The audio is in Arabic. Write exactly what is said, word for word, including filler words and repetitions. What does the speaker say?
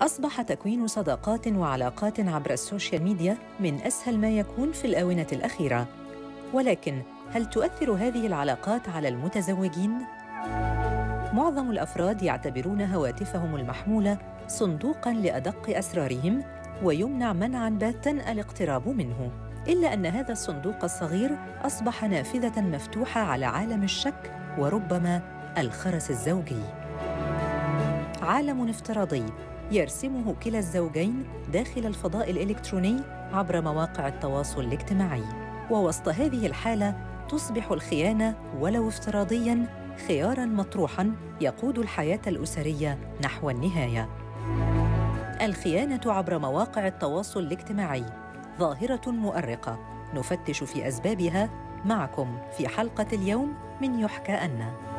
أصبح تكوين صداقات وعلاقات عبر السوشيال ميديا من أسهل ما يكون في الآونة الأخيرة، ولكن هل تؤثر هذه العلاقات على المتزوجين؟ معظم الأفراد يعتبرون هواتفهم المحمولة صندوقاً لأدق أسرارهم، ويمنع منعاً باتاً الاقتراب منه، إلا أن هذا الصندوق الصغير أصبح نافذة مفتوحة على عالم الشك وربما الخرس الزوجي، عالم افتراضي يرسمه كلا الزوجين داخل الفضاء الإلكتروني عبر مواقع التواصل الاجتماعي. ووسط هذه الحالة تصبح الخيانة ولو افتراضياً خياراً مطروحاً يقود الحياة الأسرية نحو النهاية. الخيانة عبر مواقع التواصل الاجتماعي ظاهرة مؤرقة، نفتش في أسبابها معكم في حلقة اليوم من يحكى أن.